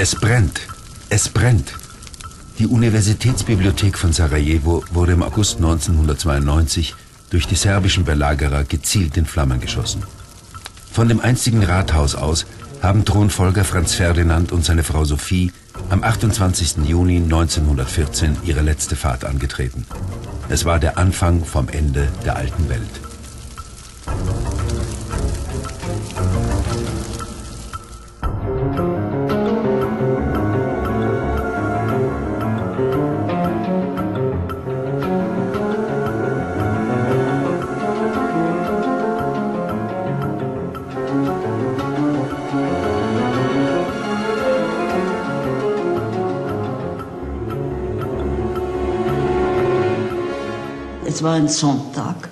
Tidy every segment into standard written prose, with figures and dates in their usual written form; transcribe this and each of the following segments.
Es brennt. Es brennt. Die Universitätsbibliothek von Sarajevo wurde im August 1992 durch die serbischen Belagerer gezielt in Flammen geschossen. Von dem einstigen Rathaus aus haben Thronfolger Franz Ferdinand und seine Frau Sophie am 28. Juni 1914 ihre letzte Fahrt angetreten. Es war der Anfang vom Ende der alten Welt. Es war ein Sonntag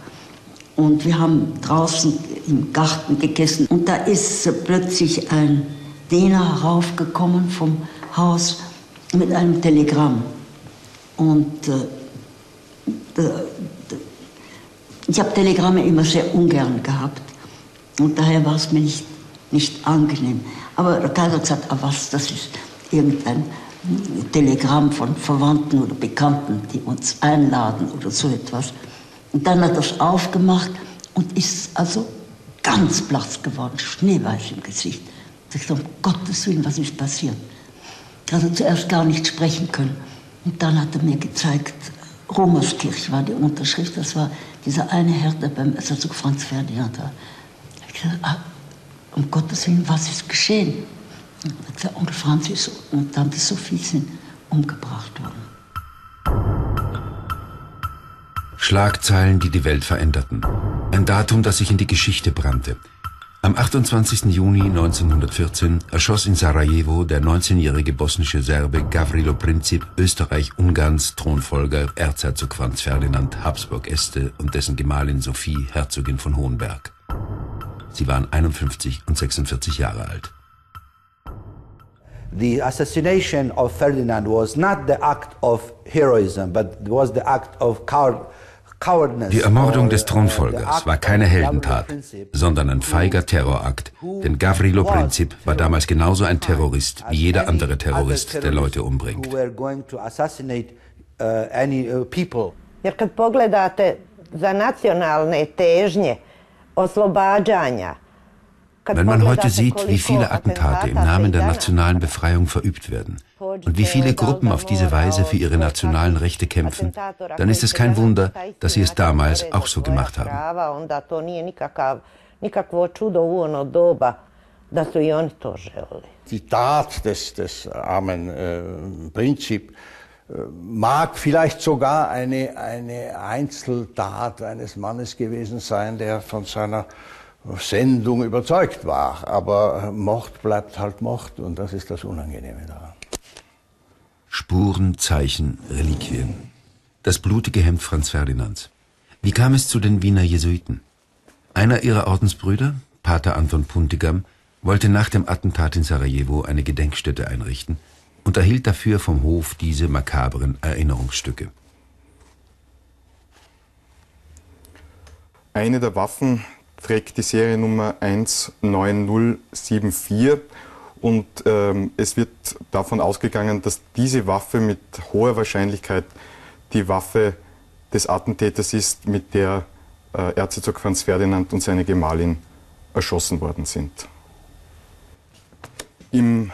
und wir haben draußen im Garten gegessen und da ist plötzlich ein Däner heraufgekommen vom Haus mit einem Telegramm und ich habe Telegramme immer sehr ungern gehabt und daher war es mir nicht angenehm. Aber der Kaiser hat gesagt, ah was, das ist irgendein Telegramm von Verwandten oder Bekannten, die uns einladen oder so etwas. Und dann hat er es aufgemacht und ist also ganz blass geworden, schneeweiß im Gesicht. Ich dachte, um Gottes Willen, was ist passiert? Ich hatte zuerst gar nicht sprechen können. Und dann hat er mir gezeigt, Romerskirch war die Unterschrift, das war dieser eine Herr, der beim Erzherzog Franz Ferdinand war. Ich dachte, ah, um Gottes Willen, was ist geschehen? Der Onkel Franz ist und Tante Sophie sind umgebracht worden. Schlagzeilen, die die Welt veränderten. Ein Datum, das sich in die Geschichte brannte. Am 28. Juni 1914 erschoss in Sarajevo der 19-jährige bosnische Serbe Gavrilo Princip Österreich-Ungarns Thronfolger Erzherzog Franz Ferdinand Habsburg-Este und dessen Gemahlin Sophie, Herzogin von Hohenberg. Sie waren 51 und 46 Jahre alt. The assassination of Ferdinand was not the act of heroism, but was the act of cowardness. Die Ermordung des Thronfolgers war keine Heldentat, sondern ein feiger Terrorakt, denn Gavrilo Princip war damals genauso ein Terrorist wie jeder andere Terrorist, der Leute umbringt. Jer kad pogledate za nacionalne težnje oslobađanja. Wenn man heute sieht, wie viele Attentate im Namen der nationalen Befreiung verübt werden und wie viele Gruppen auf diese Weise für ihre nationalen Rechte kämpfen, dann ist es kein Wunder, dass sie es damals auch so gemacht haben. Die Tat des armen Princip mag vielleicht sogar eine Einzeltat eines Mannes gewesen sein, der von seiner Sendung überzeugt war, aber Mord bleibt halt Mord und das ist das Unangenehme daran. Spuren, Zeichen, Reliquien. Das blutige Hemd Franz Ferdinands. Wie kam es zu den Wiener Jesuiten? Einer ihrer Ordensbrüder, Pater Anton Puntigam, wollte nach dem Attentat in Sarajevo eine Gedenkstätte einrichten und erhielt dafür vom Hof diese makabren Erinnerungsstücke. Eine der Waffen trägt die Seriennummer 19074 und es wird davon ausgegangen, dass diese Waffe mit hoher Wahrscheinlichkeit die Waffe des Attentäters ist, mit der Erzherzog Franz Ferdinand und seine Gemahlin erschossen worden sind. Im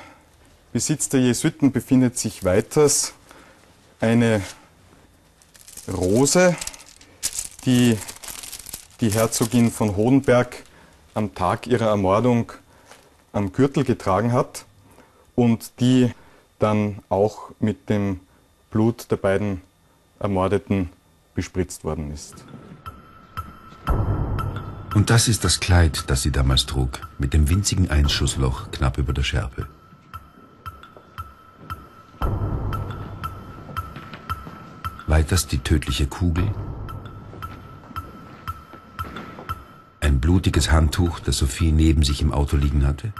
Besitz der Jesuiten befindet sich weiters eine Rose, die die Herzogin von Hohenberg am Tag ihrer Ermordung am Gürtel getragen hat und die dann auch mit dem Blut der beiden Ermordeten bespritzt worden ist. Und das ist das Kleid, das sie damals trug, mit dem winzigen Einschussloch knapp über der Schärpe. Weiters die tödliche Kugel. Ein blutiges Handtuch, das Sophie neben sich im Auto liegen hatte.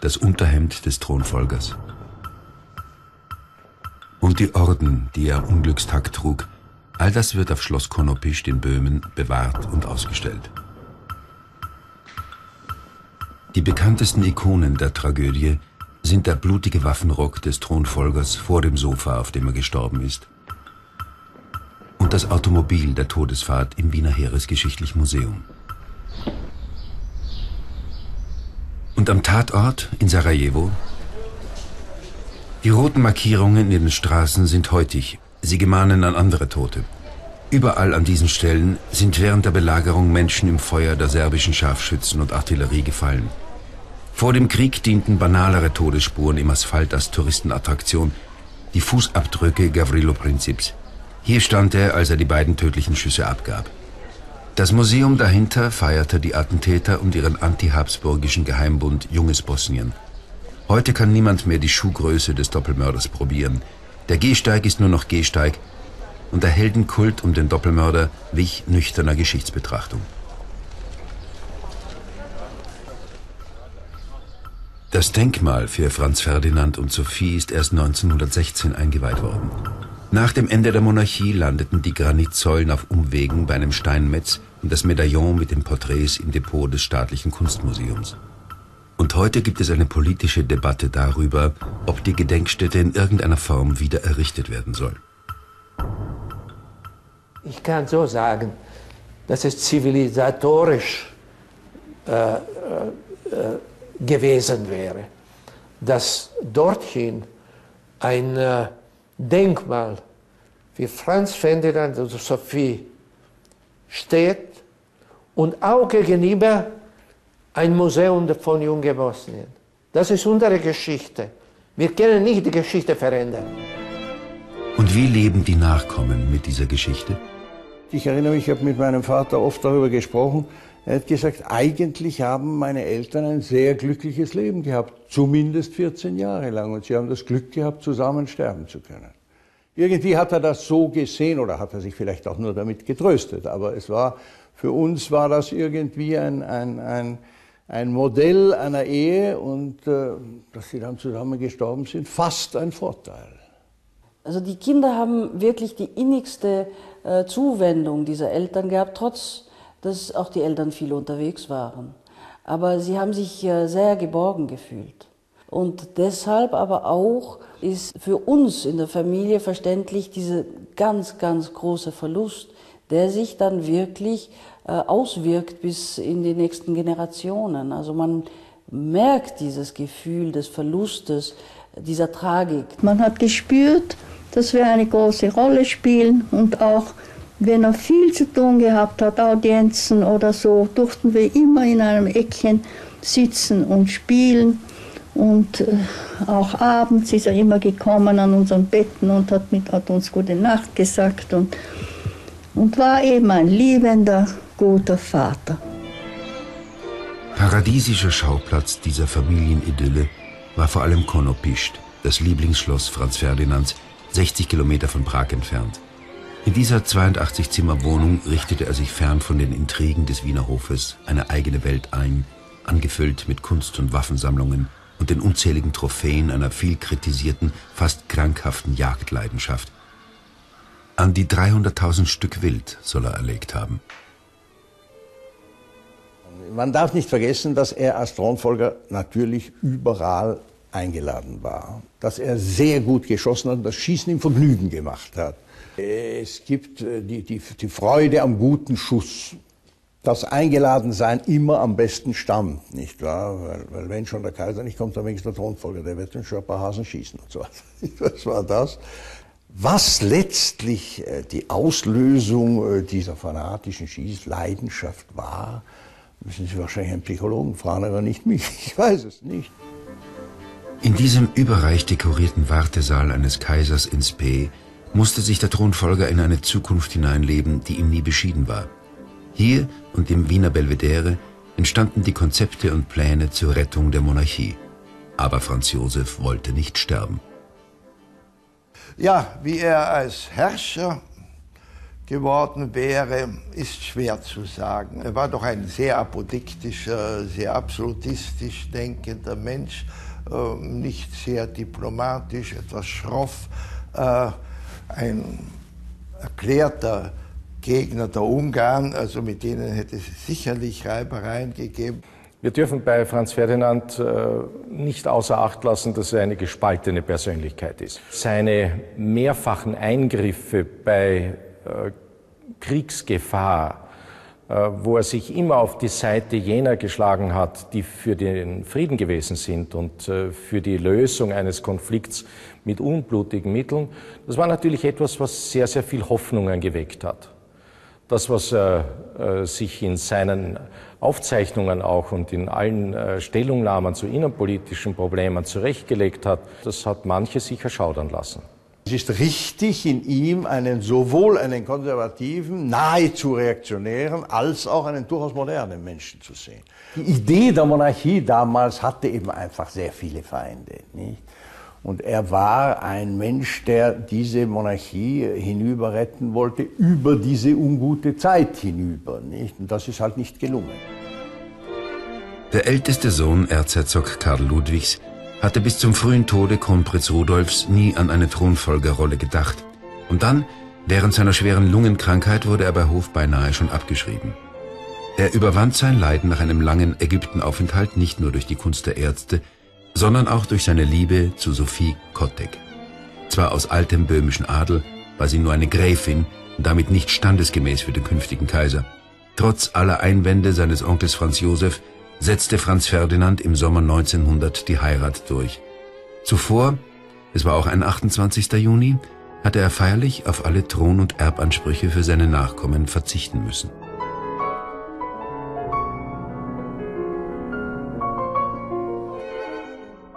Das Unterhemd des Thronfolgers. Und die Orden, die er am Unglückstag trug. All das wird auf Schloss Konopisch in Böhmen bewahrt und ausgestellt. Die bekanntesten Ikonen der Tragödie sind der blutige Waffenrock des Thronfolgers vor dem Sofa, auf dem er gestorben ist, und das Automobil der Todesfahrt im Wiener Heeresgeschichtlichen Museum. Und am Tatort in Sarajevo? Die roten Markierungen in den Straßen sind häutig. Sie gemahnen an andere Tote. Überall an diesen Stellen sind während der Belagerung Menschen im Feuer der serbischen Scharfschützen und Artillerie gefallen. Vor dem Krieg dienten banalere Todesspuren im Asphalt als Touristenattraktion, die Fußabdrücke Gavrilo Princips. Hier stand er, als er die beiden tödlichen Schüsse abgab. Das Museum dahinter feierte die Attentäter und ihren anti-habsburgischen Geheimbund Junges Bosnien. Heute kann niemand mehr die Schuhgröße des Doppelmörders probieren. Der Gehsteig ist nur noch Gehsteig und der Heldenkult um den Doppelmörder wich nüchterner Geschichtsbetrachtung. Das Denkmal für Franz Ferdinand und Sophie ist erst 1916 eingeweiht worden. Nach dem Ende der Monarchie landeten die Granitsäulen auf Umwegen bei einem Steinmetz und das Medaillon mit den Porträts im Depot des Staatlichen Kunstmuseums. Und heute gibt es eine politische Debatte darüber, ob die Gedenkstätte in irgendeiner Form wieder errichtet werden soll. Ich kann so sagen, dass es zivilisatorisch gewesen wäre, dass dorthin ein Denkmal für Franz Ferdinand und Sophie steht und auch gegenüber ein Museum von Junge Bosnien. Das ist unsere Geschichte. Wir können nicht die Geschichte verändern. Und wie leben die Nachkommen mit dieser Geschichte? Ich erinnere mich, ich habe mit meinem Vater oft darüber gesprochen. Er hat gesagt, eigentlich haben meine Eltern ein sehr glückliches Leben gehabt, zumindest 14 Jahre lang. Und sie haben das Glück gehabt, zusammen sterben zu können. Irgendwie hat er das so gesehen oder hat er sich vielleicht auch nur damit getröstet. Aber es war, für uns war das irgendwie ein Modell einer Ehe und dass sie dann zusammen gestorben sind, fast ein Vorteil. Also die Kinder haben wirklich die innigste Zuwendung dieser Eltern gehabt, trotz dass auch die Eltern viel unterwegs waren. Aber sie haben sich sehr geborgen gefühlt. Und deshalb aber auch ist für uns in der Familie verständlich dieser ganz, ganz große Verlust, der sich dann wirklich auswirkt bis in die nächsten Generationen. Also man merkt dieses Gefühl des Verlustes, dieser Tragik. Man hat gespürt, dass wir eine große Rolle spielen und auch wenn er viel zu tun gehabt hat, Audienzen oder so, durften wir immer in einem Eckchen sitzen und spielen. Und auch abends ist er immer gekommen an unseren Betten und hat uns gute Nacht gesagt und war eben ein liebender, guter Vater. Paradiesischer Schauplatz dieser Familienidylle war vor allem Konopischt, das Lieblingsschloss Franz Ferdinands, 60 Kilometer von Prag entfernt. In dieser 82-Zimmer-Wohnung richtete er sich fern von den Intrigen des Wiener Hofes eine eigene Welt ein, angefüllt mit Kunst- und Waffensammlungen und den unzähligen Trophäen einer viel kritisierten, fast krankhaften Jagdleidenschaft. An die 300.000 Stück Wild soll er erlegt haben. Man darf nicht vergessen, dass er als Thronfolger natürlich überall eingeladen war, dass er sehr gut geschossen hat und das Schießen ihm Vergnügen gemacht hat. Es gibt die Freude am guten Schuss, das Eingeladensein immer am besten stammt, nicht wahr? Weil wenn schon der Kaiser nicht kommt, dann wenigstens der Thronfolger, der wird dann schon ein paar Hasen schießen und so weiter. Das war das. Was letztlich die Auslösung dieser fanatischen Schießleidenschaft war, müssen Sie wahrscheinlich einen Psychologen fragen, aber nicht mich, ich weiß es nicht. In diesem überreich dekorierten Wartesaal eines Kaisers in Spe musste sich der Thronfolger in eine Zukunft hineinleben, die ihm nie beschieden war. Hier und im Wiener Belvedere entstanden die Konzepte und Pläne zur Rettung der Monarchie. Aber Franz Josef wollte nicht sterben. Ja, wie er als Herrscher geworden wäre, ist schwer zu sagen. Er war doch ein sehr apodiktischer, sehr absolutistisch denkender Mensch, nicht sehr diplomatisch, etwas schroff. Ein erklärter Gegner der Ungarn, also mit denen hätte es sicherlich Reibereien gegeben. Wir dürfen bei Franz Ferdinand nicht außer Acht lassen, dass er eine gespaltene Persönlichkeit ist. Seine mehrfachen Eingriffe bei Kriegsgefahr, wo er sich immer auf die Seite jener geschlagen hat, die für den Frieden gewesen sind und für die Lösung eines Konflikts mit unblutigen Mitteln, das war natürlich etwas, was sehr, sehr viel Hoffnungen geweckt hat. Das, was er sich in seinen Aufzeichnungen auch und in allen Stellungnahmen zu innenpolitischen Problemen zurechtgelegt hat, das hat manche sich erschaudern lassen. Es ist richtig, in ihm sowohl einen konservativen, nahezu reaktionären, als auch einen durchaus modernen Menschen zu sehen. Die Idee der Monarchie damals hatte eben einfach sehr viele Feinde, nicht? Und er war ein Mensch, der diese Monarchie hinüber retten wollte, über diese ungute Zeit hinüber, nicht? Und das ist halt nicht gelungen. Der älteste Sohn Erzherzog Karl Ludwigs hatte bis zum frühen Tode Kronprinz Rudolfs nie an eine Thronfolgerrolle gedacht. Und dann, während seiner schweren Lungenkrankheit, wurde er bei Hof beinahe schon abgeschrieben. Er überwand sein Leiden nach einem langen Ägyptenaufenthalt nicht nur durch die Kunst der Ärzte, sondern auch durch seine Liebe zu Sophie Kottek. Zwar aus altem böhmischen Adel, war sie nur eine Gräfin und damit nicht standesgemäß für den künftigen Kaiser. Trotz aller Einwände seines Onkels Franz Josef setzte Franz Ferdinand im Sommer 1900 die Heirat durch. Zuvor, es war auch ein 28. Juni, hatte er feierlich auf alle Thron- und Erbansprüche für seine Nachkommen verzichten müssen.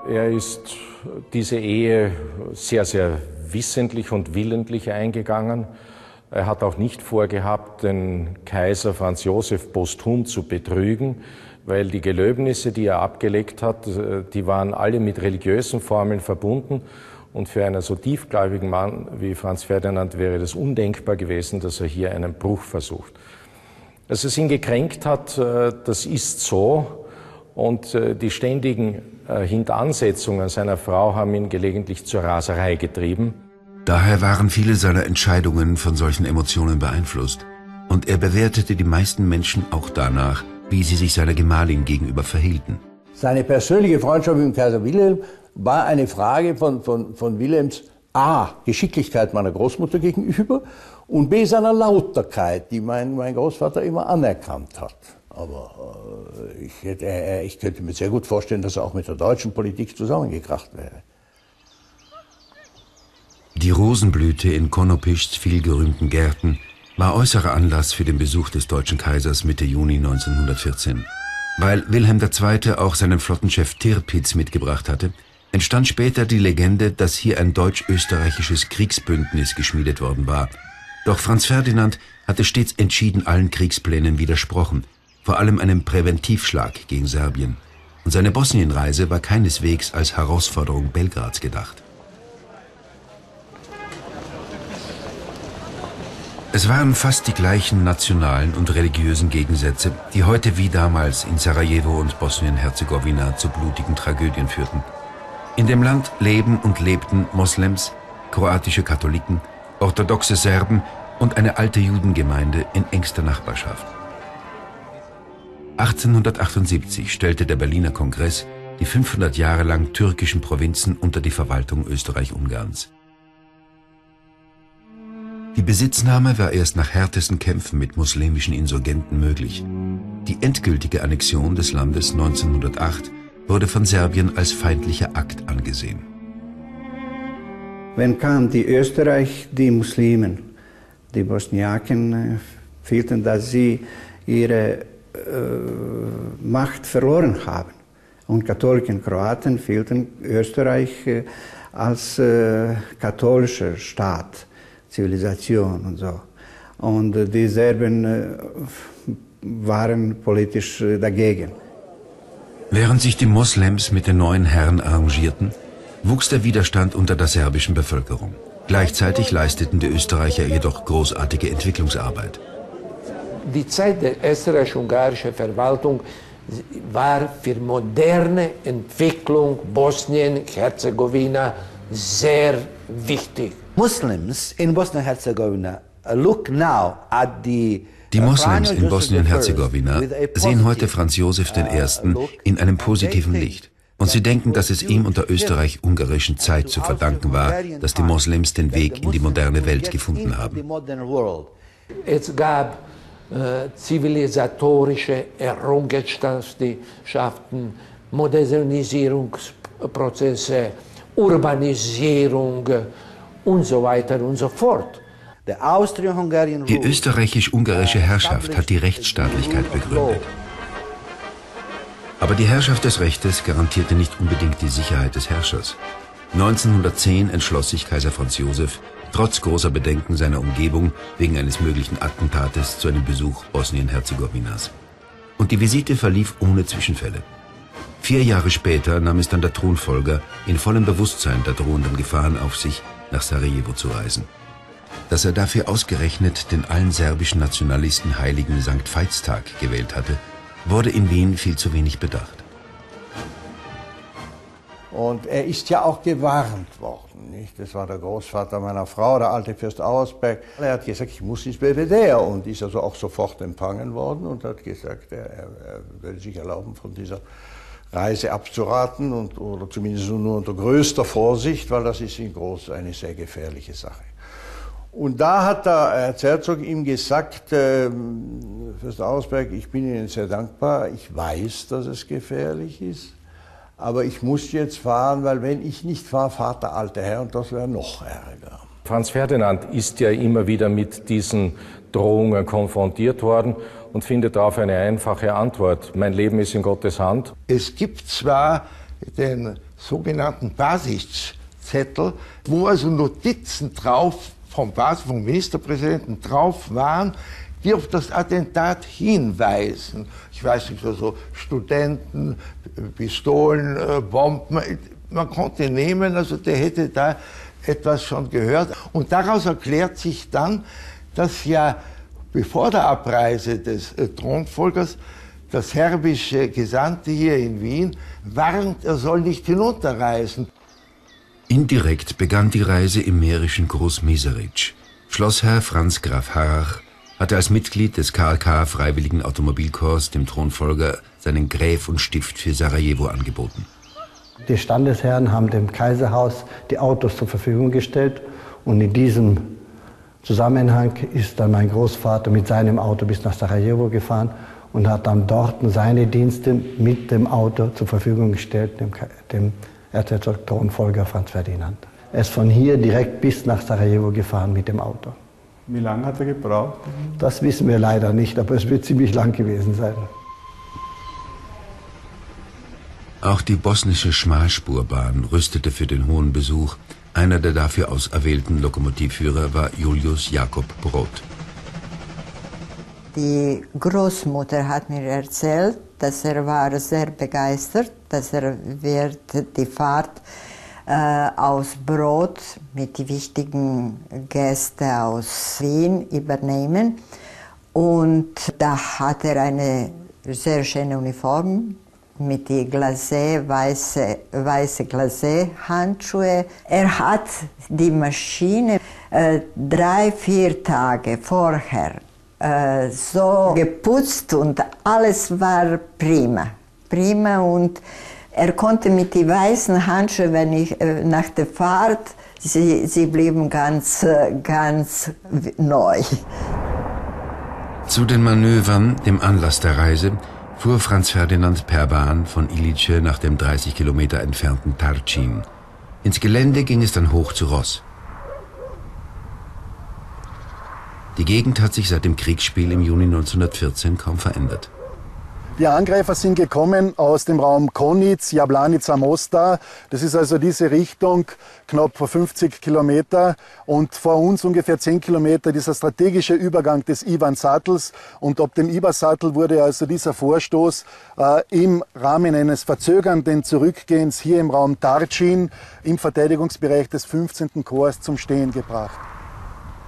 Er ist diese Ehe sehr, sehr wissentlich und willentlich eingegangen. Er hat auch nicht vorgehabt, den Kaiser Franz Josef posthum zu betrügen, weil die Gelöbnisse, die er abgelegt hat, die waren alle mit religiösen Formeln verbunden. Und für einen so tiefgläubigen Mann wie Franz Ferdinand wäre das undenkbar gewesen, dass er hier einen Bruch versucht. Dass es ihn gekränkt hat, das ist so. Und die ständigen Hintansetzungen seiner Frau haben ihn gelegentlich zur Raserei getrieben. Daher waren viele seiner Entscheidungen von solchen Emotionen beeinflusst. Und er bewertete die meisten Menschen auch danach, wie sie sich seiner Gemahlin gegenüber verhielten. Seine persönliche Freundschaft mit dem Kaiser Wilhelm war eine Frage von Wilhelms A. Geschicklichkeit meiner Großmutter gegenüber und B. seiner Lauterkeit, die mein Großvater immer anerkannt hat. Aber ich könnte mir sehr gut vorstellen, dass er auch mit der deutschen Politik zusammengekracht wäre. Die Rosenblüte in Konopischs vielgerühmten Gärten war äußerer Anlass für den Besuch des deutschen Kaisers Mitte Juni 1914. Weil Wilhelm II. Auch seinen Flottenchef Tirpitz mitgebracht hatte, entstand später die Legende, dass hier ein deutsch-österreichisches Kriegsbündnis geschmiedet worden war. Doch Franz Ferdinand hatte stets entschieden allen Kriegsplänen widersprochen, vor allem einem Präventivschlag gegen Serbien. Und seine Bosnienreise war keineswegs als Herausforderung Belgrads gedacht. Es waren fast die gleichen nationalen und religiösen Gegensätze, die heute wie damals in Sarajevo und Bosnien-Herzegowina zu blutigen Tragödien führten. In dem Land leben und lebten Moslems, kroatische Katholiken, orthodoxe Serben und eine alte Judengemeinde in engster Nachbarschaft. 1878 stellte der Berliner Kongress die 500 Jahre lang türkischen Provinzen unter die Verwaltung Österreich-Ungarns. Die Besitznahme war erst nach härtesten Kämpfen mit muslimischen Insurgenten möglich. Die endgültige Annexion des Landes 1908 wurde von Serbien als feindlicher Akt angesehen. Wenn kam die Österreich, die Muslimen, die Bosniaken fühlten, dass sie ihre Macht verloren haben. Und Katholiken, Kroaten fehlten Österreich als katholischer Staat, Zivilisation und so. Und die Serben waren politisch dagegen. Während sich die Moslems mit den neuen Herren arrangierten, wuchs der Widerstand unter der serbischen Bevölkerung. Gleichzeitig leisteten die Österreicher jedoch großartige Entwicklungsarbeit. Die Zeit der österreichisch-ungarischen Verwaltung war für moderne Entwicklung Bosnien-Herzegowina sehr wichtig. Muslims in Bosnien-Herzegowina look now at the Die Moslems in Bosnien-Herzegowina sehen heute Franz Josef I. in einem positiven Licht. Und sie denken, dass es ihm unter österreich-ungarischen Zeit zu verdanken war, dass die Moslems den Weg in die moderne Welt gefunden haben. Es gab zivilisatorische Errungenschaften, Modernisierungsprozesse, Urbanisierung und so weiter und so fort. Die österreichisch-ungarische Herrschaft hat die Rechtsstaatlichkeit begründet. Aber die Herrschaft des Rechtes garantierte nicht unbedingt die Sicherheit des Herrschers. 1910 entschloss sich Kaiser Franz Josef, trotz großer Bedenken seiner Umgebung wegen eines möglichen Attentates, zu einem Besuch Bosnien-Herzegowinas. Und die Visite verlief ohne Zwischenfälle. 4 Jahre später nahm es dann der Thronfolger in vollem Bewusstsein der drohenden Gefahren auf sich, nach Sarajevo zu reisen. Dass er dafür ausgerechnet den allen serbischen Nationalisten heiligen St. Veitstag gewählt hatte, wurde in Wien viel zu wenig bedacht. Und er ist ja auch gewarnt worden, nicht? Das war der Großvater meiner Frau, der alte Fürst Auersperg. Er hat gesagt, ich muss ins Belvedere, und ist also auch sofort empfangen worden und hat gesagt, er würde sich erlauben, von dieser Reise abzuraten, und, oder zumindest nur unter größter Vorsicht, weil das ist in Groß eine sehr gefährliche Sache. Und da hat der Erzherzog ihm gesagt, Fürst Auersperg, ich bin Ihnen sehr dankbar, ich weiß, dass es gefährlich ist, aber ich muss jetzt fahren, weil wenn ich nicht fahre, fahrt der alte Herr, und das wäre noch ärger. Franz Ferdinand ist ja immer wieder mit diesen Drohungen konfrontiert worden und findet darauf eine einfache Antwort. Mein Leben ist in Gottes Hand. Es gibt zwar den sogenannten Basic-Zettel, wo also Notizen drauf vom Ministerpräsidenten drauf waren, die auf das Attentat hinweisen. Ich weiß nicht, also Studenten, Pistolen, Bomben, man konnte nehmen, also der hätte da etwas schon gehört. Und daraus erklärt sich dann, dass ja bevor der Abreise des Thronfolgers der serbische Gesandte hier in Wien warnt, er soll nicht hinunterreisen. Indirekt begann die Reise im mährischen Groß Meseritsch. Schlossherr Franz Graf Harrach hatte als Mitglied des KK Freiwilligen Automobilkorps dem Thronfolger seinen Gräf und Stift für Sarajevo angeboten. Die Standesherren haben dem Kaiserhaus die Autos zur Verfügung gestellt, und in diesem Zusammenhang ist dann mein Großvater mit seinem Auto bis nach Sarajevo gefahren und hat dann dort seine Dienste mit dem Auto zur Verfügung gestellt, dem Erzherzog Thronfolger Franz Ferdinand. Er ist von hier direkt bis nach Sarajevo gefahren mit dem Auto. Wie lange hat er gebraucht? Das wissen wir leider nicht, aber es wird ziemlich lang gewesen sein. Auch die bosnische Schmalspurbahn rüstete für den hohen Besuch. Einer der dafür auserwählten Lokomotivführer war Julius Jakob Brod. Die Großmutter hat mir erzählt, dass er war sehr begeistert, dass er wird die Fahrt aus Brod mit wichtigen Gästen aus Wien übernehmen. Und da hat er eine sehr schöne Uniform mit die Glacé, weiße Glacé-Handschuhe. Er hat die Maschine 3, 4 Tage vorher so geputzt, und alles war prima. Prima, und er konnte mit den weißen Handschuhen, wenn ich nach der Fahrt, sie blieben ganz neu. Zu den Manövern, dem Anlass der Reise, fuhr Franz Ferdinand per Bahn von Ilice nach dem 30 Kilometer entfernten Tarcin. Ins Gelände ging es dann hoch zu Ross. Die Gegend hat sich seit dem Kriegsspiel im Juni 1914 kaum verändert. Die Angreifer sind gekommen aus dem Raum Konitz, Jablanica, Mostar. Das ist also diese Richtung, knapp vor 50 Kilometer. Und vor uns ungefähr 10 Kilometer dieser strategische Übergang des Iwan-Sattels. Und ab dem Iwan-Sattel wurde also dieser Vorstoß im Rahmen eines verzögernden Zurückgehens hier im Raum Tarcin im Verteidigungsbereich des 15. Korps zum Stehen gebracht.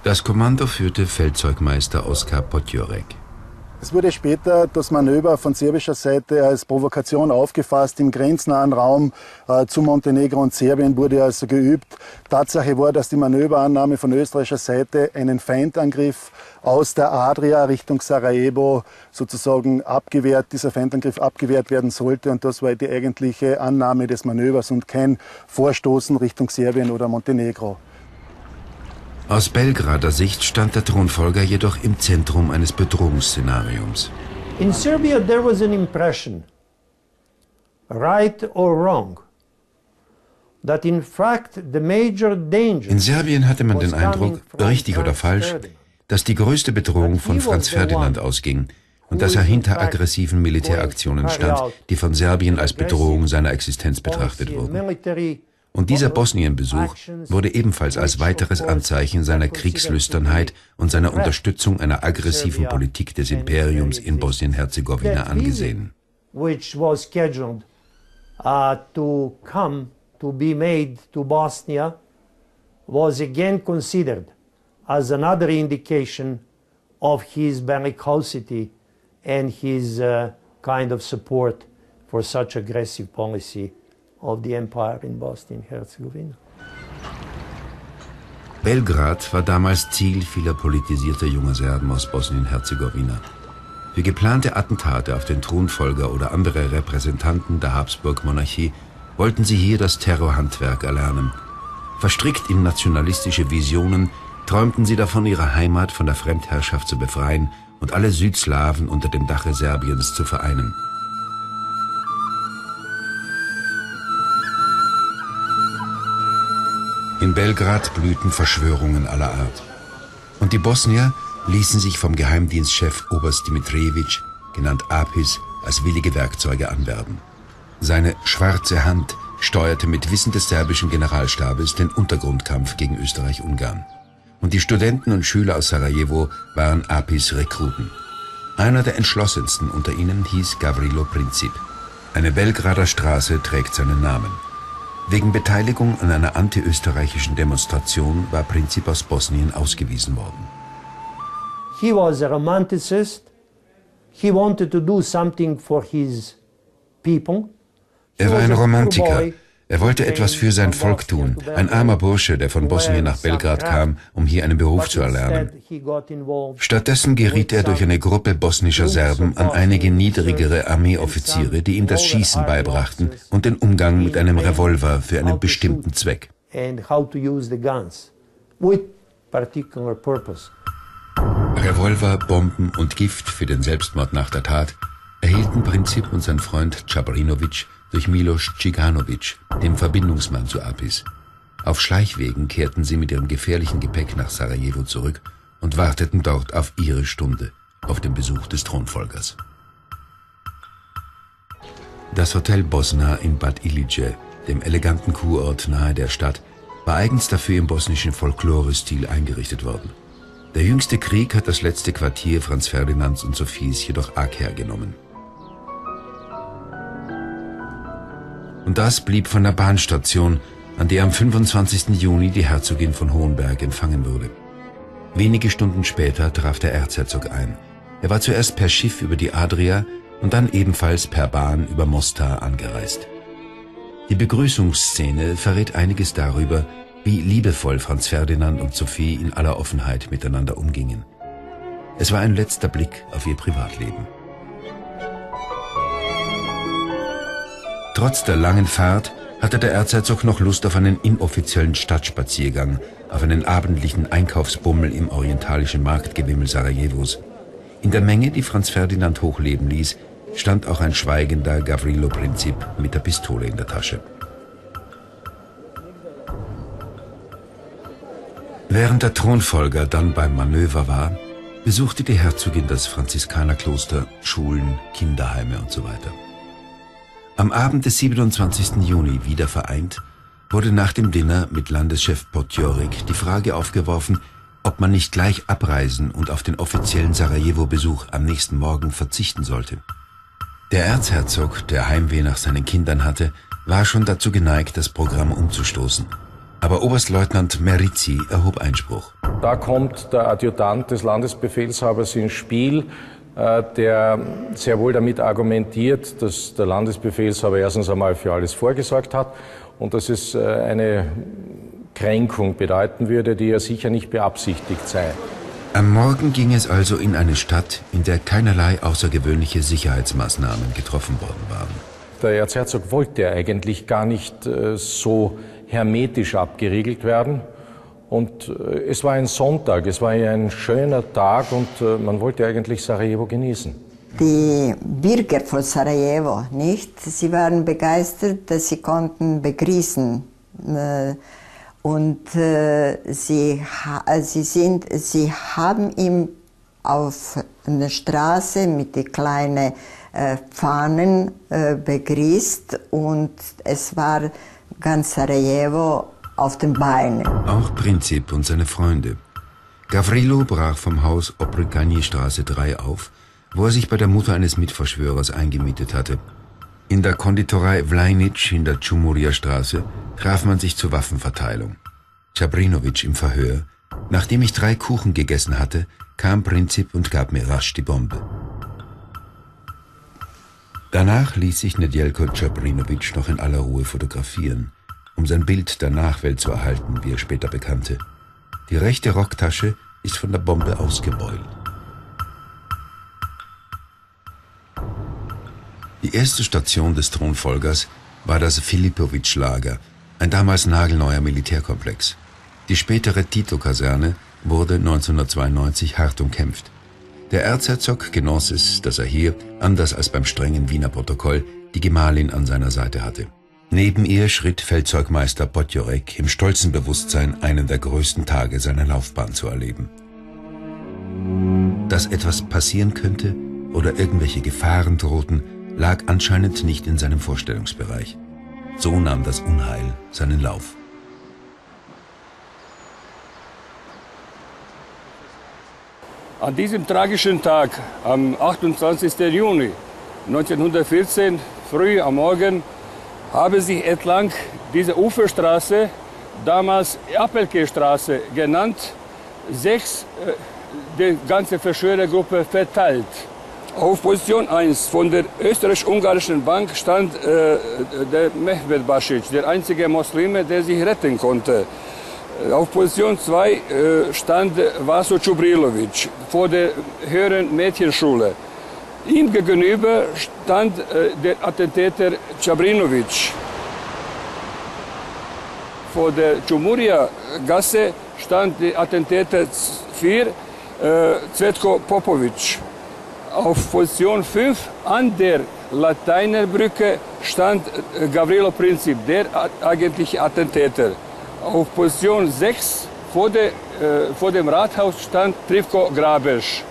Das Kommando führte Feldzeugmeister Oskar Potjorek. Es wurde später das Manöver von serbischer Seite als Provokation aufgefasst. Im grenznahen Raum zu Montenegro und Serbien wurde also geübt. Tatsache war, dass die Manöverannahme von österreichischer Seite einen Feindangriff aus der Adria Richtung Sarajevo sozusagen abgewehrt, dieser Feindangriff abgewehrt werden sollte. Und das war die eigentliche Annahme des Manövers und kein Vorstoßen Richtung Serbien oder Montenegro. Aus Belgrader Sicht stand der Thronfolger jedoch im Zentrum eines Bedrohungsszenariums. In Serbia there was an impression, right or wrong, that in fact the major danger. In Serbien hatte man den Eindruck, richtig oder falsch, dass die größte Bedrohung von Franz Ferdinand ausging und dass er hinter aggressiven Militäraktionen stand, die von Serbien als Bedrohung seiner Existenz betrachtet wurden. Und dieser Bosnienbesuch wurde ebenfalls als weiteres Anzeichen seiner Kriegslüsternheit und seiner Unterstützung einer aggressiven Politik des Imperiums in Bosnien-Herzegowina angesehen. Of the Empire in Bosnien-Herzegowina. Belgrad war damals Ziel vieler politisierter junger Serben aus Bosnien-Herzegowina. Für geplante Attentate auf den Thronfolger oder andere Repräsentanten der Habsburg-Monarchie wollten sie hier das Terrorhandwerk erlernen. Verstrickt in nationalistische Visionen träumten sie davon, ihre Heimat von der Fremdherrschaft zu befreien und alle Südslawen unter dem Dache Serbiens zu vereinen. In Belgrad blühten Verschwörungen aller Art. Und die Bosnier ließen sich vom Geheimdienstchef Oberst Dimitrijevic, genannt Apis, als willige Werkzeuge anwerben. Seine schwarze Hand steuerte mit Wissen des serbischen Generalstabes den Untergrundkampf gegen Österreich-Ungarn. Und die Studenten und Schüler aus Sarajevo waren Apis Rekruten. Einer der entschlossensten unter ihnen hieß Gavrilo Princip. Eine Belgrader Straße trägt seinen Namen. Wegen Beteiligung an einer antiösterreichischen Demonstration war Princip aus Bosnien ausgewiesen worden. He was a romanticist. He wanted to do something for his people. Er war ein Romantiker. Er wollte etwas für sein Volk tun. Ein armer Bursche, der von Bosnien nach Belgrad kam, um hier einen Beruf zu erlernen. Stattdessen geriet er durch eine Gruppe bosnischer Serben an einige niedrigere Armeeoffiziere, die ihm das Schießen beibrachten und den Umgang mit einem Revolver für einen bestimmten Zweck. Revolver, Bomben und Gift für den Selbstmord nach der Tat erhielten Princip und sein Freund Čabrinović durch Miloš Čiganović, dem Verbindungsmann zu Apis. Auf Schleichwegen kehrten sie mit ihrem gefährlichen Gepäck nach Sarajevo zurück und warteten dort auf ihre Stunde, auf den Besuch des Thronfolgers. Das Hotel Bosna in Bad Ilidje, dem eleganten Kurort nahe der Stadt, war eigens dafür im bosnischen Folklore-Stil eingerichtet worden. Der jüngste Krieg hat das letzte Quartier Franz Ferdinands und Sophies jedoch arg hergenommen. Und das blieb von der Bahnstation, an der am 25. Juni die Herzogin von Hohenberg empfangen wurde. Wenige Stunden später traf der Erzherzog ein. Er war zuerst per Schiff über die Adria und dann ebenfalls per Bahn über Mostar angereist. Die Begrüßungsszene verrät einiges darüber, wie liebevoll Franz Ferdinand und Sophie in aller Offenheit miteinander umgingen. Es war ein letzter Blick auf ihr Privatleben. Trotz der langen Fahrt hatte der Erzherzog noch Lust auf einen inoffiziellen Stadtspaziergang, auf einen abendlichen Einkaufsbummel im orientalischen Marktgewimmel Sarajevos. In der Menge, die Franz Ferdinand hochleben ließ, stand auch ein schweigender Gavrilo Princip mit der Pistole in der Tasche. Während der Thronfolger dann beim Manöver war, besuchte die Herzogin das Franziskanerkloster, Schulen, Kinderheime und so weiter. Am Abend des 27. Juni wieder vereint, wurde nach dem Dinner mit Landeschef Potjorik die Frage aufgeworfen, ob man nicht gleich abreisen und auf den offiziellen Sarajevo-Besuch am nächsten Morgen verzichten sollte. Der Erzherzog, der Heimweh nach seinen Kindern hatte, war schon dazu geneigt, das Programm umzustoßen. Aber Oberstleutnant Merici erhob Einspruch. Da kommt der Adjutant des Landesbefehlshabers ins Spiel, der sehr wohl damit argumentiert, dass der Landesbefehlshaber erstens einmal für alles vorgesorgt hat und dass es eine Kränkung bedeuten würde, die ja sicher nicht beabsichtigt sei. Am Morgen ging es also in eine Stadt, in der keinerlei außergewöhnliche Sicherheitsmaßnahmen getroffen worden waren. Der Erzherzog wollte eigentlich gar nicht so hermetisch abgeriegelt werden. Und es war ein Sonntag, es war ja ein schöner Tag und man wollte eigentlich Sarajevo genießen. Die Bürger von Sarajevo, nicht? Sie waren begeistert, dass sie konnten begrüßen. Und sie haben ihm auf einer Straße mit den kleinen Fahnen begrüßt und es war ganz Sarajevo auf den Beinen. Auch Princip und seine Freunde. Gavrilo brach vom Haus Oprikani-Straße 3 auf, wo er sich bei der Mutter eines Mitverschwörers eingemietet hatte. In der Konditorei Vlajnic in der Čumuria-Straße traf man sich zur Waffenverteilung. Čabrinović im Verhör. Nachdem ich 3 Kuchen gegessen hatte, kam Princip und gab mir rasch die Bombe. Danach ließ sich Nedjeljko Čabrinović noch in aller Ruhe fotografieren, um sein Bild der Nachwelt zu erhalten, wie er später bekannte. Die rechte Rocktasche ist von der Bombe ausgebeult. Die erste Station des Thronfolgers war das Filipowitsch-Lager, ein damals nagelneuer Militärkomplex. Die spätere Tito-Kaserne wurde 1992 hart umkämpft. Der Erzherzog genoss es, dass er hier, anders als beim strengen Wiener Protokoll, die Gemahlin an seiner Seite hatte. Neben ihr schritt Feldzeugmeister Potjorek im stolzen Bewusstsein, einen der größten Tage seiner Laufbahn zu erleben. Dass etwas passieren könnte oder irgendwelche Gefahren drohten, lag anscheinend nicht in seinem Vorstellungsbereich. So nahm das Unheil seinen Lauf. An diesem tragischen Tag, am 28. Juni 1914, früh am Morgen, haben sich entlang dieser Uferstraße, damals Apelke-Straße genannt, 6 die ganze Verschwörergruppe verteilt. Auf Position 1 von der österreich-ungarischen Bank stand der Mehmed Basic, der einzige Muslime, der sich retten konnte. Auf Position 2 stand Vaso Čubrilović vor der höheren Mädchenschule. Ihm gegenüber stand der Attentäter Čabrinović. Vor der Čumuria-Gasse stand der Attentäter 4, Cvetko Popović. Auf Position 5 an der Lateinerbrücke stand Gavrilo Princip, der eigentliche Attentäter. Auf Position 6 vor dem Rathaus stand Trifko Grabesch.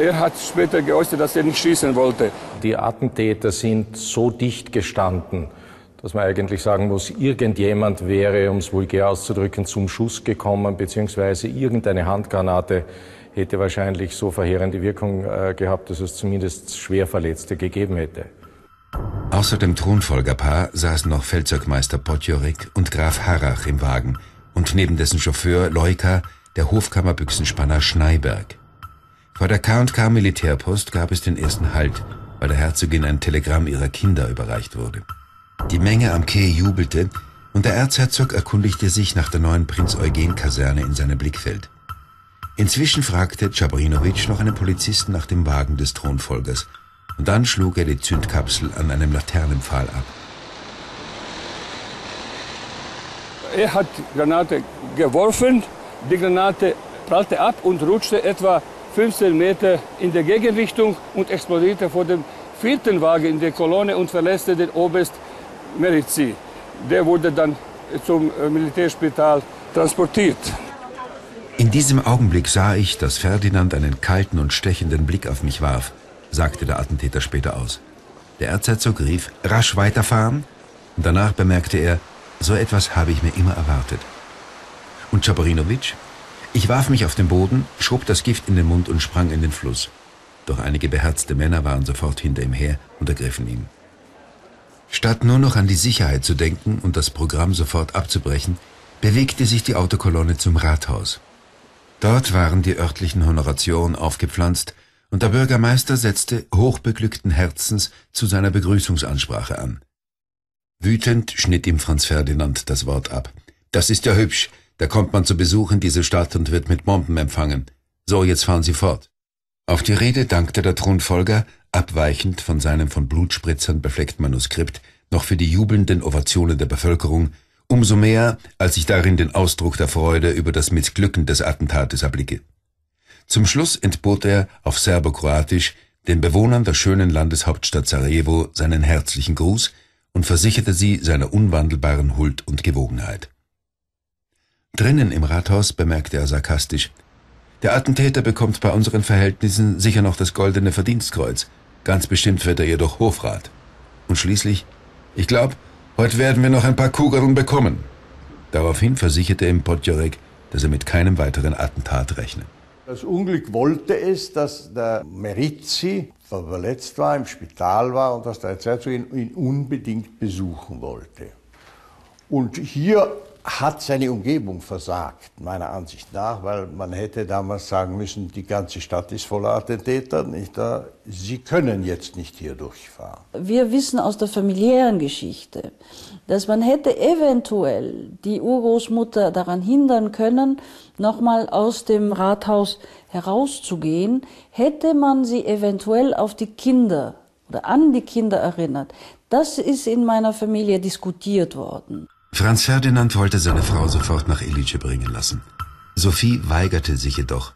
Er hat später geäußert, dass er nicht schießen wollte. Die Attentäter sind so dicht gestanden, dass man eigentlich sagen muss, irgendjemand wäre, um es vulgär auszudrücken, zum Schuss gekommen, beziehungsweise irgendeine Handgranate hätte wahrscheinlich so verheerende Wirkung gehabt, dass es zumindest Schwerverletzte gegeben hätte. Außer dem Thronfolgerpaar saßen noch Feldzeugmeister Potjorek und Graf Harrach im Wagen und neben dessen Chauffeur Leuka der Hofkammerbüchsenspanner Schneiberg. Vor der K&K Militärpost gab es den ersten Halt, weil der Herzogin ein Telegramm ihrer Kinder überreicht wurde. Die Menge am Quai jubelte und der Erzherzog erkundigte sich nach der neuen Prinz-Eugen-Kaserne in seinem Blickfeld. Inzwischen fragte Čabrinović noch einen Polizisten nach dem Wagen des Thronfolgers und dann schlug er die Zündkapsel an einem Laternenpfahl ab. Er hat die Granate geworfen, die Granate prallte ab und rutschte etwa 15 Meter in der Gegenrichtung und explodierte vor dem 4. Wagen in der Kolonne und verletzte den Oberst Merici. Der wurde dann zum Militärspital transportiert. In diesem Augenblick sah ich, dass Ferdinand einen kalten und stechenden Blick auf mich warf, sagte der Attentäter später aus. Der Erzherzog rief, rasch weiterfahren, und danach bemerkte er, so etwas habe ich mir immer erwartet. Und Čabrinović? Ich warf mich auf den Boden, schob das Gift in den Mund und sprang in den Fluss. Doch einige beherzte Männer waren sofort hinter ihm her und ergriffen ihn. Statt nur noch an die Sicherheit zu denken und das Programm sofort abzubrechen, bewegte sich die Autokolonne zum Rathaus. Dort waren die örtlichen Honorationen aufgepflanzt und der Bürgermeister setzte hochbeglückten Herzens zu seiner Begrüßungsansprache an. Wütend schnitt ihm Franz Ferdinand das Wort ab. »Das ist ja hübsch, da kommt man zu Besuch in diese Stadt und wird mit Bomben empfangen. So, jetzt fahren Sie fort.« Auf die Rede dankte der Thronfolger, abweichend von seinem von Blutspritzern befleckten Manuskript, noch für die jubelnden Ovationen der Bevölkerung, umso mehr, als ich darin den Ausdruck der Freude über das Missglücken des Attentates erblicke. Zum Schluss entbot er auf Serbokroatisch den Bewohnern der schönen Landeshauptstadt Sarajevo seinen herzlichen Gruß und versicherte sie seiner unwandelbaren Huld und Gewogenheit. Drinnen im Rathaus bemerkte er sarkastisch: »Der Attentäter bekommt bei unseren Verhältnissen sicher noch das goldene Verdienstkreuz. Ganz bestimmt wird er jedoch Hofrat.« Und schließlich: »Ich glaube, heute werden wir noch ein paar Kugeln bekommen.« Daraufhin versicherte ihm Podjorek, dass er mit keinem weiteren Attentat rechne. Das Unglück wollte es, dass der Merizzi verletzt war, im Spital war und dass der Herzog ihn unbedingt besuchen wollte. Und hier hat seine Umgebung versagt, meiner Ansicht nach, weil man hätte damals sagen müssen, die ganze Stadt ist voller Attentäter, nicht da? Sie können jetzt nicht hier durchfahren. Wir wissen aus der familiären Geschichte, dass man hätte eventuell die Urgroßmutter daran hindern können, nochmal aus dem Rathaus herauszugehen, hätte man sie eventuell auf die Kinder oder an die Kinder erinnert. Das ist in meiner Familie diskutiert worden. Franz Ferdinand wollte seine Frau sofort nach Illice bringen lassen. Sophie weigerte sich jedoch.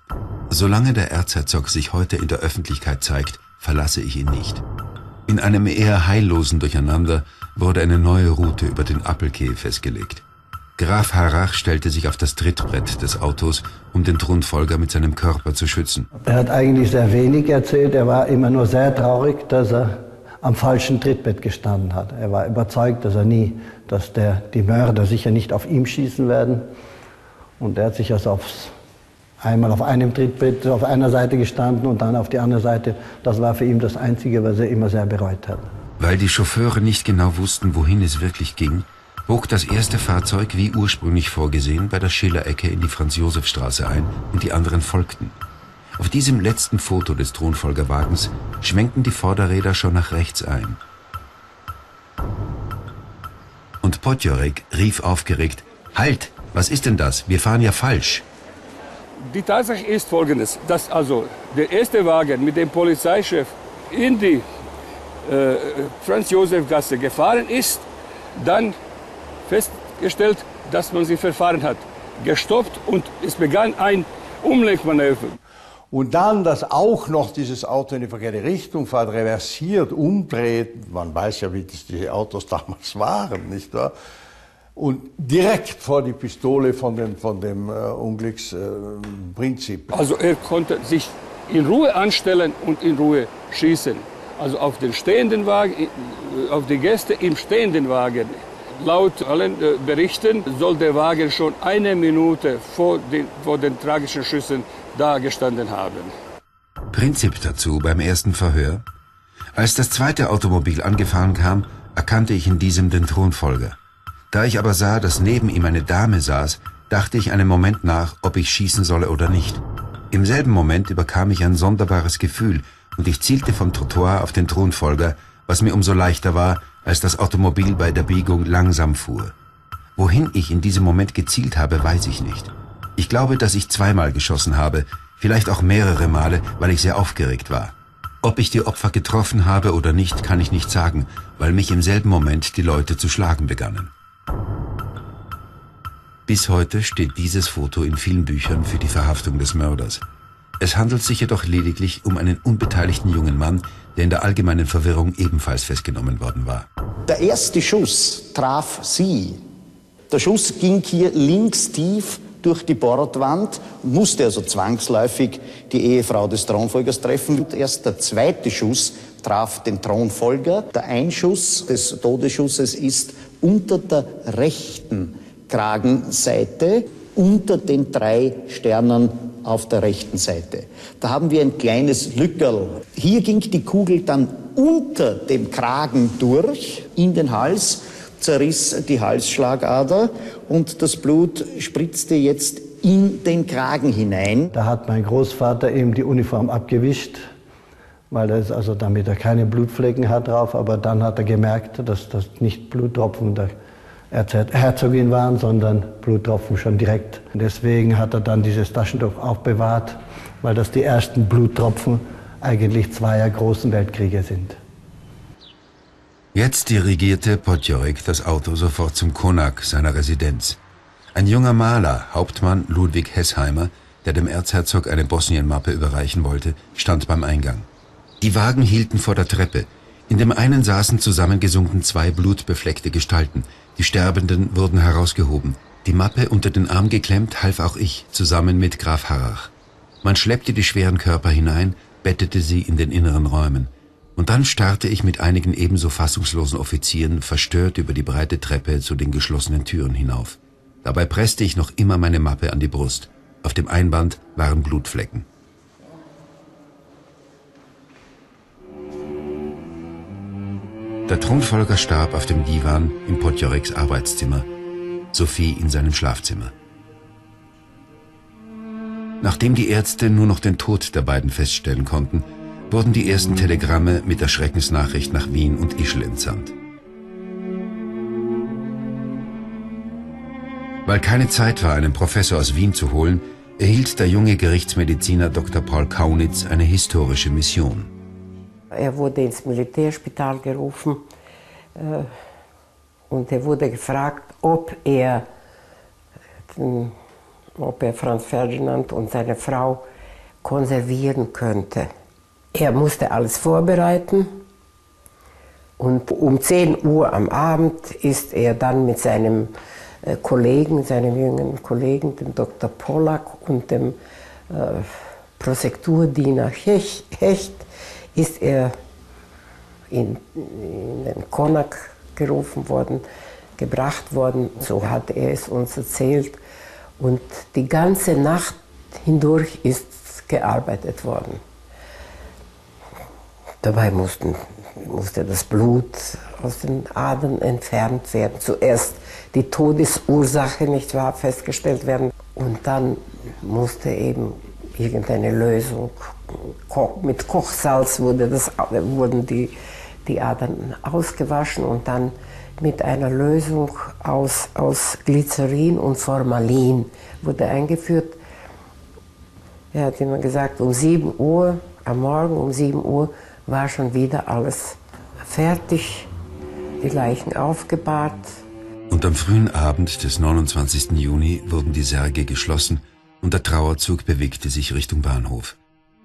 Solange der Erzherzog sich heute in der Öffentlichkeit zeigt, verlasse ich ihn nicht. In einem eher heillosen Durcheinander wurde eine neue Route über den Appelquai festgelegt. Graf Harrach stellte sich auf das Trittbrett des Autos, um den Thronfolger mit seinem Körper zu schützen. Er hat eigentlich sehr wenig erzählt, er war immer nur sehr traurig, dass er am falschen Trittbett gestanden hat. Er war überzeugt, dass die Mörder sicher nicht auf ihm schießen werden. Und er hat sich also einmal auf einem Trittbett auf einer Seite gestanden und dann auf die andere Seite. Das war für ihn das Einzige, was er immer sehr bereut hat. Weil die Chauffeure nicht genau wussten, wohin es wirklich ging, bog das erste Fahrzeug, wie ursprünglich vorgesehen, bei der Schillerecke in die Franz-Josef-Straße ein und die anderen folgten. Auf diesem letzten Foto des Thronfolgerwagens schwenkten die Vorderräder schon nach rechts ein. Und Podjorek rief aufgeregt: »Halt! Was ist denn das? Wir fahren ja falsch!« Die Tatsache ist folgendes, dass also der erste Wagen mit dem Polizeichef in die Franz-Josef-Gasse gefahren ist, dann festgestellt, dass man sie verfahren hat, gestoppt und es begann ein Umlenkmanöver. Und dann, dass auch noch dieses Auto in die verkehrte Richtung fährt, reversiert, umdreht, man weiß ja, wie diese Autos damals waren, nicht wahr? Und direkt vor die Pistole von dem Unglücksprinzip. Also er konnte sich in Ruhe anstellen und in Ruhe schießen. Also auf den stehenden Wagen, auf die Gäste im stehenden Wagen. Laut allen Berichten soll der Wagen schon eine Minute vor den tragischen Schüssen dagestanden haben. Prinzip dazu beim ersten Verhör. Als das zweite Automobil angefahren kam, erkannte ich in diesem den Thronfolger. Da ich aber sah, dass neben ihm eine Dame saß, dachte ich einen Moment nach, ob ich schießen solle oder nicht. Im selben Moment überkam mich ein sonderbares Gefühl und ich zielte vom Trottoir auf den Thronfolger, was mir umso leichter war, als das Automobil bei der Biegung langsam fuhr. Wohin ich in diesem Moment gezielt habe, weiß ich nicht. Ich glaube, dass ich zweimal geschossen habe, vielleicht auch mehrere Male, weil ich sehr aufgeregt war. Ob ich die Opfer getroffen habe oder nicht, kann ich nicht sagen, weil mich im selben Moment die Leute zu schlagen begannen. Bis heute steht dieses Foto in vielen Büchern für die Verhaftung des Mörders. Es handelt sich jedoch lediglich um einen unbeteiligten jungen Mann, der in der allgemeinen Verwirrung ebenfalls festgenommen worden war. Der erste Schuss traf sie. Der Schuss ging hier links tief durch die Bordwand, musste also zwangsläufig die Ehefrau des Thronfolgers treffen. Und erst der zweite Schuss traf den Thronfolger. Der Einschuss des Todesschusses ist unter der rechten Kragenseite, unter den 3 Sternen auf der rechten Seite. Da haben wir ein kleines Lückerl. Hier ging die Kugel dann unter dem Kragen durch, in den Hals, zerriss die Halsschlagader und das Blut spritzte jetzt in den Kragen hinein. Da hat mein Großvater eben die Uniform abgewischt weil er ist, also damit er keine Blutflecken hat drauf, aber dann hat er gemerkt, dass das nicht Bluttropfen der Herzogin waren, sondern Bluttropfen schon direkt. Und deswegen hat er dann dieses Taschentuch aufbewahrt, weil das die ersten Bluttropfen eigentlich zweier großen Weltkriege sind. Jetzt dirigierte Potjorek das Auto sofort zum Konak, seiner Residenz. Ein junger Maler, Hauptmann Ludwig Hessheimer, der dem Erzherzog eine Bosnienmappe überreichen wollte, stand beim Eingang. Die Wagen hielten vor der Treppe. In dem einen saßen zusammengesunken zwei blutbefleckte Gestalten. Die Sterbenden wurden herausgehoben. Die Mappe unter den Arm geklemmt, half auch ich, zusammen mit Graf Harrach. Man schleppte die schweren Körper hinein, bettete sie in den inneren Räumen. Und dann starrte ich mit einigen ebenso fassungslosen Offizieren verstört über die breite Treppe zu den geschlossenen Türen hinauf. Dabei presste ich noch immer meine Mappe an die Brust. Auf dem Einband waren Blutflecken. Der Thronfolger starb auf dem Divan in Potjoreks Arbeitszimmer, Sophie in seinem Schlafzimmer. Nachdem die Ärzte nur noch den Tod der beiden feststellen konnten, wurden die ersten Telegramme mit der Schreckensnachricht nach Wien und Ischl entsandt. Weil keine Zeit war, einen Professor aus Wien zu holen, erhielt der junge Gerichtsmediziner Dr. Paul Kaunitz eine historische Mission. Er wurde ins Militärspital gerufen und er wurde gefragt, ob er Franz Ferdinand und seine Frau konservieren könnte. Er musste alles vorbereiten und um 10 Uhr am Abend ist er dann mit seinem Kollegen, seinem jüngeren Kollegen, dem Dr. Pollack und dem Prosekturdiener Hecht, ist er in den Konak gerufen worden, gebracht worden. So hat er es uns erzählt. Und die ganze Nacht hindurch ist gearbeitet worden. Dabei musste das Blut aus den Adern entfernt werden. Zuerst die Todesursache, nicht wahr, festgestellt werden. Und dann musste eben irgendeine Lösung, mit Kochsalz wurden die Adern ausgewaschen und dann mit einer Lösung aus Glycerin und Formalin wurde eingeführt. Er hat immer gesagt, um 7 Uhr, am Morgen um 7 Uhr war schon wieder alles fertig, die Leichen aufgebahrt. Und am frühen Abend des 29. Juni wurden die Särge geschlossen und der Trauerzug bewegte sich Richtung Bahnhof.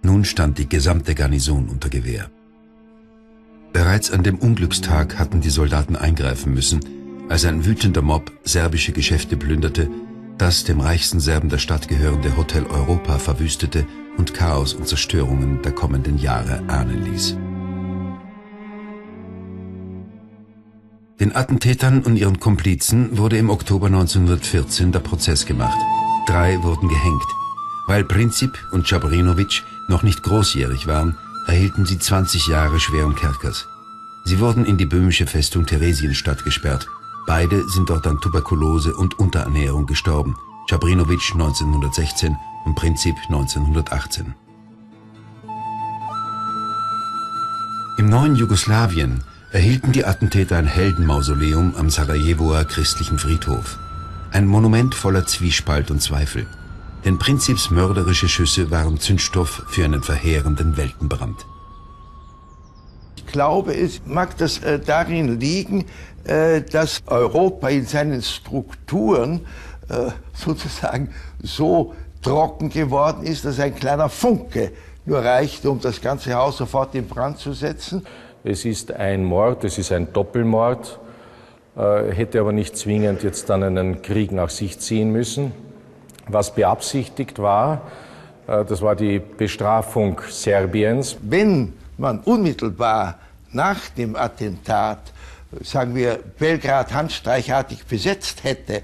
Nun stand die gesamte Garnison unter Gewehr. Bereits an dem Unglückstag hatten die Soldaten eingreifen müssen, als ein wütender Mob serbische Geschäfte plünderte, das dem reichsten Serben der Stadt gehörende Hotel Europa verwüstete und Chaos und Zerstörungen der kommenden Jahre ahnen ließ. Den Attentätern und ihren Komplizen wurde im Oktober 1914 der Prozess gemacht. 3 wurden gehängt. Weil Princip und Čabrinović noch nicht großjährig waren, erhielten sie 20 Jahre schweren Kerkers. Sie wurden in die böhmische Festung Theresienstadt gesperrt. Beide sind dort an Tuberkulose und Unterernährung gestorben. Čabrinović 1916 und Princip 1918. Im neuen Jugoslawien erhielten die Attentäter ein Heldenmausoleum am Sarajevoer christlichen Friedhof. Ein Monument voller Zwiespalt und Zweifel. Denn Princips mörderische Schüsse waren Zündstoff für einen verheerenden Weltenbrand. Ich glaube, es mag das darin liegen, dass Europa in seinen Strukturen sozusagen so trocken geworden ist, dass ein kleiner Funke nur reichte, um das ganze Haus sofort in Brand zu setzen. Es ist ein Mord, es ist ein Doppelmord, hätte aber nicht zwingend jetzt dann einen Krieg nach sich ziehen müssen. Was beabsichtigt war, das war die Bestrafung Serbiens. Wenn man unmittelbar nach dem Attentat, sagen wir, Belgrad handstreichartig besetzt hätte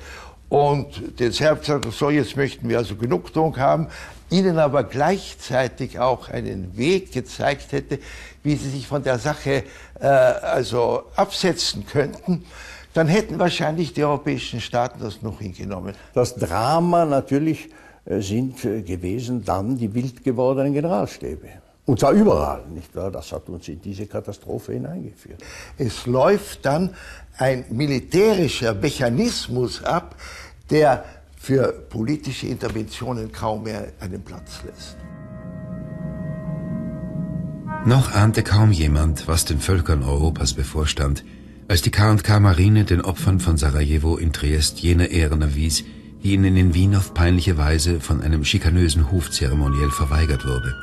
und den Serben sagt, so jetzt möchten wir also Genugtuung haben, ihnen aber gleichzeitig auch einen Weg gezeigt hätte, wie sie sich von der Sache also absetzen könnten, dann hätten wahrscheinlich die europäischen Staaten das noch hingenommen. Das Drama natürlich sind gewesen dann die wild gewordenen Generalstäbe. Und zwar überall, nicht wahr? Das hat uns in diese Katastrophe hineingeführt. Es läuft dann ein militärischer Mechanismus ab, der für politische Interventionen kaum mehr einen Platz lässt. Noch ahnte kaum jemand, was den Völkern Europas bevorstand, als die K&K-Marine den Opfern von Sarajevo in Triest jene Ehren erwies, die ihnen in Wien auf peinliche Weise von einem schikanösen Hof zeremoniell verweigert wurde.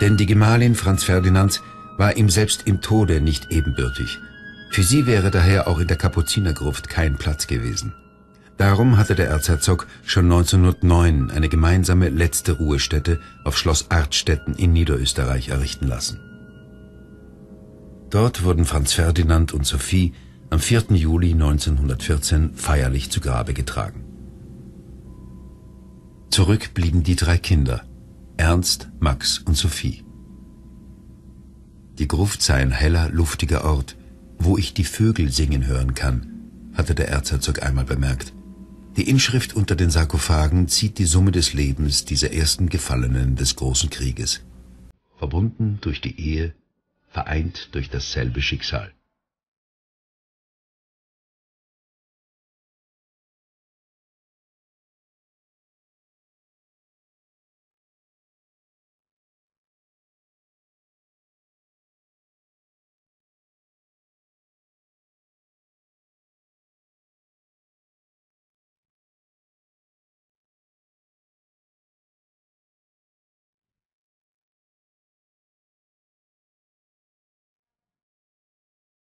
Denn die Gemahlin Franz Ferdinands war ihm selbst im Tode nicht ebenbürtig. Für sie wäre daher auch in der Kapuzinergruft kein Platz gewesen. Darum hatte der Erzherzog schon 1909 eine gemeinsame letzte Ruhestätte auf Schloss Artstetten in Niederösterreich errichten lassen. Dort wurden Franz Ferdinand und Sophie am 4. Juli 1914 feierlich zu Grabe getragen. Zurück blieben die drei Kinder, Ernst, Max und Sophie. Die Gruft sei ein heller, luftiger Ort, wo ich die Vögel singen hören kann, hatte der Erzherzog einmal bemerkt. Die Inschrift unter den Sarkophagen zieht die Summe des Lebens dieser ersten Gefallenen des großen Krieges. Verbunden durch die Ehe, vereint durch dasselbe Schicksal.